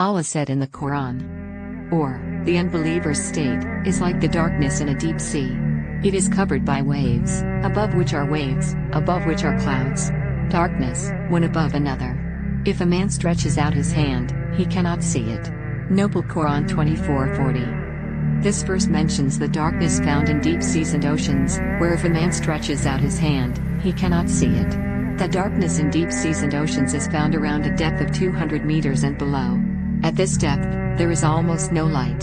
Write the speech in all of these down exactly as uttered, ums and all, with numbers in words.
Allah said in the Quran. Or, the unbeliever's state is like the darkness in a deep sea. It is covered by waves, above which are waves, above which are clouds. Darkness, one above another. If a man stretches out his hand, he cannot see it. Noble Quran twenty-four forty. This verse mentions the darkness found in deep seas and oceans, where if a man stretches out his hand, he cannot see it. The darkness in deep seas and oceans is found around a depth of two hundred meters and below. At this depth, there is almost no light.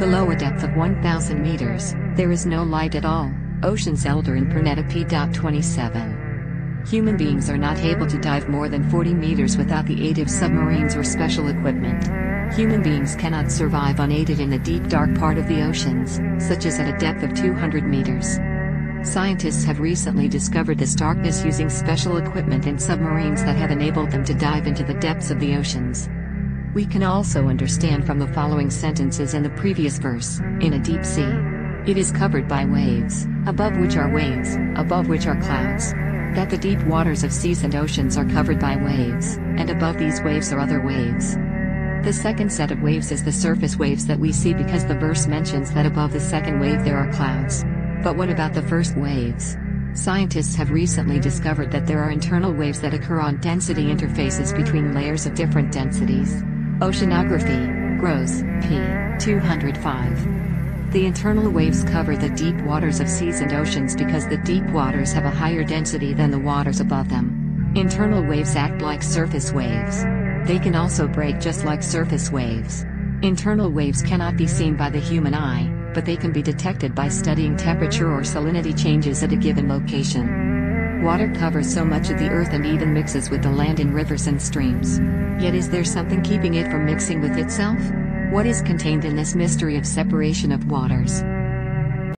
Below a depth of one thousand meters, there is no light at all. Ocean's Elder in Pernetta P twenty-seven. Human beings are not able to dive more than forty meters without the aid of submarines or special equipment. Human beings cannot survive unaided in the deep dark part of the oceans, such as at a depth of two hundred meters. Scientists have recently discovered this darkness using special equipment and submarines that have enabled them to dive into the depths of the oceans. We can also understand from the following sentences in the previous verse, in a deep sea. It is covered by waves, above which are waves, above which are clouds. That the deep waters of seas and oceans are covered by waves, and above these waves are other waves. The second set of waves is the surface waves that we see because the verse mentions that above the second wave there are clouds. But what about the first waves? Scientists have recently discovered that there are internal waves that occur on density interfaces between layers of different densities. Oceanography, Gross, P two oh five. The internal waves cover the deep waters of seas and oceans because the deep waters have a higher density than the waters above them. Internal waves act like surface waves. They can also break just like surface waves. Internal waves cannot be seen by the human eye, but they can be detected by studying temperature or salinity changes at a given location. Water covers so much of the earth and even mixes with the land in rivers and streams. Yet is there something keeping it from mixing with itself? What is contained in this mystery of separation of waters?